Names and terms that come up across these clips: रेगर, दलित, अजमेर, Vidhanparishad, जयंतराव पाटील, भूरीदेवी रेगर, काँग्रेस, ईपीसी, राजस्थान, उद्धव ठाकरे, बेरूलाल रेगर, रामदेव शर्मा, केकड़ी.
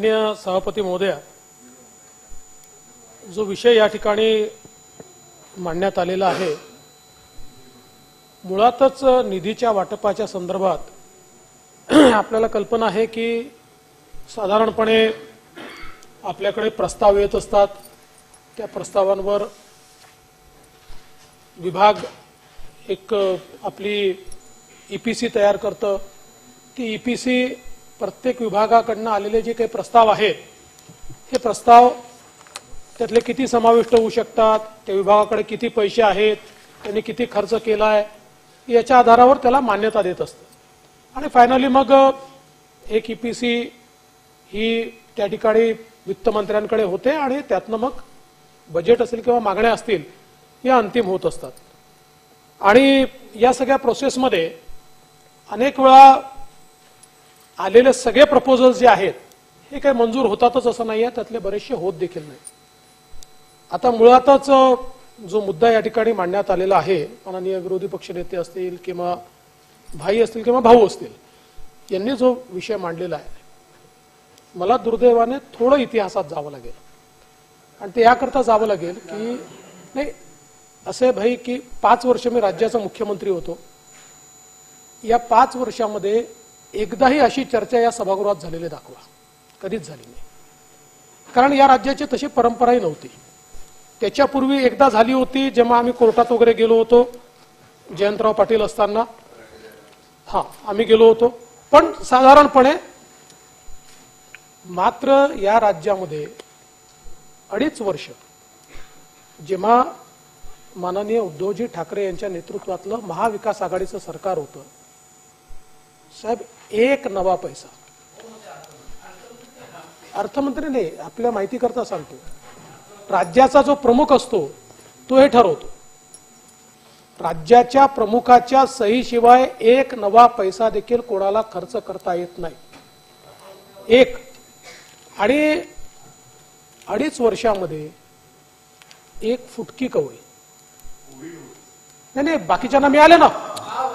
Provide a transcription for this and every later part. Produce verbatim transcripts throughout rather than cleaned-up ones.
माननीय सभापती महोदया, जो विषय या ठिकाणी मांडण्यात आलेला आहे, मुळातच निधीच्या वाटपाच्या संदर्भात आपल्याला कल्पना आहे की साधारणपणे आपल्याकडे प्रस्ताव येत असतात, त्या प्रस्तावांवर विभाग एक आपली ईपीसी तयार करतो। ती ईपीसी प्रत्येक विभागाकडून आलेले जे काही प्रस्ताव आहेत, हे प्रस्ताव त्यातले किती समाविष्ट होऊ शकतात, त्या विभागाकडे किती पैसे आहेत, त्यांनी किती खर्च केलाय, याच्या आधारावर त्याला मान्यता देत असते आणि फायनली मग एक ईपीसी ही त्या ठिकाणी वित्त मंत्र्यांकडे होते आणि त्यातनं मग बजेट असेल किंवा मागण्या असतील या अंतिम होत असतात। आणि या सगळ्या प्रोसेस मध्ये अनेक वेळा आलेले सगळे प्रपोजल्स जे आहेत हे काही मंजूर होतातच असं नाहीये, त्यातले बरेचसे होत देखील नाही। आता मुळातच जो मुद्दा या ठिकाणी मांडण्यात आलेला आहे, माननीय विरोधी पक्ष नेते असतील किंवा भाई असतील किंवा भाऊ असतील, यांनी जो विषय मांडलेला आहे, मला दुर्दैवाने थोडं इतिहासात जावं लागेल आणि ते याकरता जावं लागेल की नाही असे भाई की पाच वर्ष मी राज्याचा मुख्यमंत्री होतो, या पाच वर्षामध्ये एकदाही अशी चर्चा या सभागृहात झालेली दाखवा, कधीच झाली नाही। कारण या राज्याची तशी परंपराही नव्हती। त्याच्यापूर्वी एकदा झाली होती जेव्हा आम्ही कोर्टात वगैरे गेलो होतो, जयंतराव पाटील असताना हां आम्ही गेलो होतो, पण साधारणपणे मात्र या राज्यामध्ये अडीच वर्ष जेव्हा माननीय उद्धवजी ठाकरे यांच्या नेतृत्वातलं महाविकास आघाडीचं सरकार होतं, साहेब एक नवा पैसा अर्थमंत्री नाही, आपल्या माहिती करता सांगतो, राज्याचा जो प्रमुख असतो तो हे ठरवतो, राज्याच्या प्रमुखाच्या सही शिवाय एक नवा पैसा देखील कोणाला खर्च करता येत नाही। एक आणि अडीच वर्षामध्ये एक फुटकी कवळी नाही, नाही बाकीच्यांना मिळाले ना।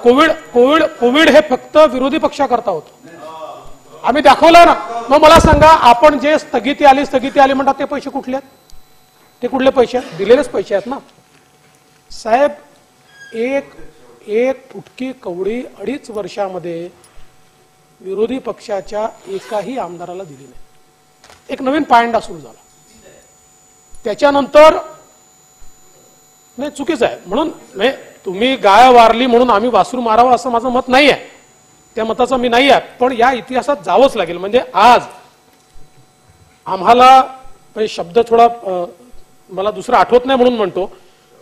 कोविड कोविड कोविड हे फक्त विरोधी पक्षाकरता होतं, आम्ही दाखवलं ना। मग मला सांगा, आपण जे स्थगिती आली स्थगिती आली म्हणतात ते पैसे कुठले आहेत? ते कुठले पैसे आहेत? दिलेलेच पैसे आहेत ना साहेब। एक एक फुटकी कवडी अडीच वर्षामध्ये विरोधी पक्षाच्या एकाही आमदाराला दिली नाही। एक नवीन पायंडा सुरू झाला त्याच्यानंतर, नाही चुकीचं आहे म्हणून, नाही तुम्ही गाय वारली म्हणून आम्ही वासरू मारावं असं माझं मत नाही आहे, त्या मताचा मी नाही आहे, पण या इतिहासात जावंच लागेल। म्हणजे आज आम्हाला, म्हणजे शब्द थोडा मला दुसरा आठवत नाही म्हणून म्हणतो,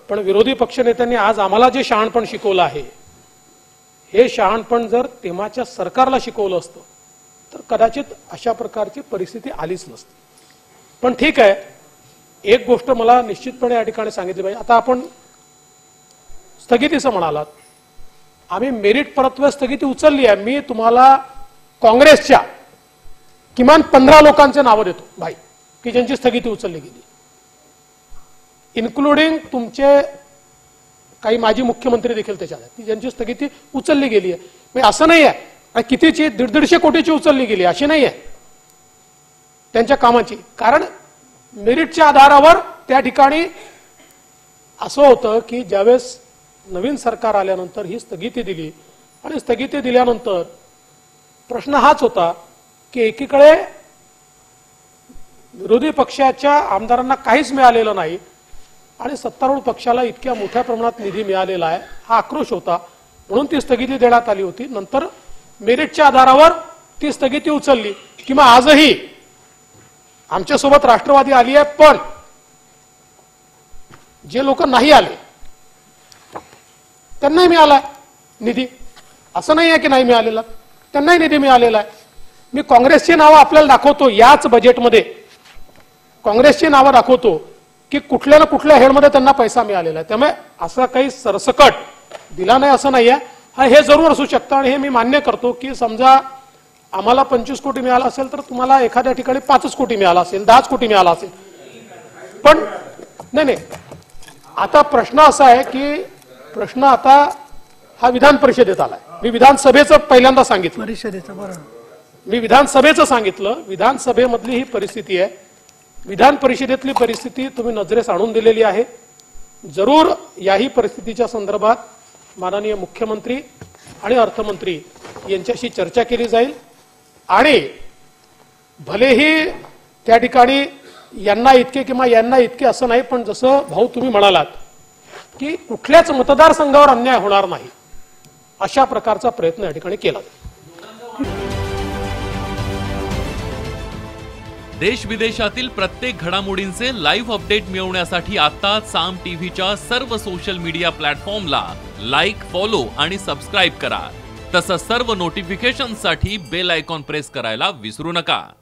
पण विरोधी पक्ष नेत्यांनी आज आम्हाला जे शहाणपण शिकवलं आहे, हे शहाणपण जर तेव्हाच्या सरकारला शिकवलं असतं तर कदाचित अशा प्रकारची परिस्थिती आलीच नसती। पण ठीक आहे, एक गोष्ट मला निश्चितपणे या ठिकाणी सांगितली पाहिजे। आता आपण स्थगितीचं म्हणालात, आम्ही मेरिट परतव्य स्थगिती उचलली आहे। मी तुम्हाला काँग्रेसच्या किमान पंधरा लोकांचे नावं देतो भाई की ज्यांची स्थगिती उचलली गेली, इन्क्लुडिंग तुमचे काही माजी मुख्यमंत्री देखील त्याच्यात आहेत की ज्यांची स्थगिती उचलली गेली आहे। म्हणजे असं नाही आहे कितीची दीड दीडशे कोटीची उचलली गेली अशी नाही आहे त्यांच्या कामाची, कारण मेरिटच्या आधारावर त्या ठिकाणी असं होतं की ज्यावेळेस नवीन सरकार आल्यानंतर ही स्थगिती दिली आणि स्थगिती दिल्यानंतर प्रश्न हाच होता की एकीकडे विरोधी पक्षाच्या आमदारांना काहीच मिळालेलं नाही आणि सत्तारूढ पक्षाला इतक्या मोठ्या प्रमाणात निधी मिळालेला आहे, हा आक्रोश होता, म्हणून ती स्थगिती देण्यात आली होती। नंतर मेरिटच्या आधारावर ती स्थगिती उचलली, किंवा आजही आमच्यासोबत राष्ट्रवादी आली आहे, पण जे लोक नाही आले त्यांनाही मिळाला निधी, असं नाही आहे की नाही मिळालेला, त्यांनाही निधी मिळालेला आहे। मी काँग्रेसची नावं आपल्याला दाखवतो, याच बजेटमध्ये काँग्रेसची नावं दाखवतो की कुठल्या ना कुठल्या हेडमध्ये त्यांना पैसा मिळालेला आहे। त्यामुळे असा काही सरसकट दिला नाही असं नाही आहे, हे जरूर असू शकतं आणि हे मी मान्य करतो की समजा आम्हाला पंचवीस कोटी मिळाला असेल तर तुम्हाला एखाद्या ठिकाणी पाचच कोटी मिळाला असेल, दहाच कोटी मिळाला असेल, पण नाही नाही। आता प्रश्न असा आहे की प्रश्न आता हा विधान परिषदेत आलाय, मी विधानसभेचं पहिल्यांदा सांगितलं, परिषदेचं बरोबर मी विधानसभेचं सांगितलं, विधानसभेमधली ही परिस्थिती आहे, विधान परिषदेतली परिस्थिती तुम्ही नजरेस आणून दिलेली आहे। जरूर याही परिस्थितीच्या संदर्भात माननीय मुख्यमंत्री आणि अर्थमंत्री यांच्याशी चर्चा केली जाईल आणि भलेही त्या ठिकाणी यांना इतके किंवा यांना इतके असं नाही, पण जसं भाऊ तुम्ही म्हणालात की कुठल्याच मतदारसंघावर अन्याय होणार नाही अशा प्रकारचा प्रयत्न या ठिकाणी केला। देश विदेशातील प्रत्येक घडामोडींचे लाईव्ह अपडेट मिळवण्यासाठी आता साम टीव्हीच्या सर्व सोशल मीडिया प्लॅटफॉर्मला लाईक, फॉलो आणि सबस्क्राईब करा। तसंच सर्व नोटिफिकेशनसाठी बेल आयकॉन प्रेस करायला विसरू नका।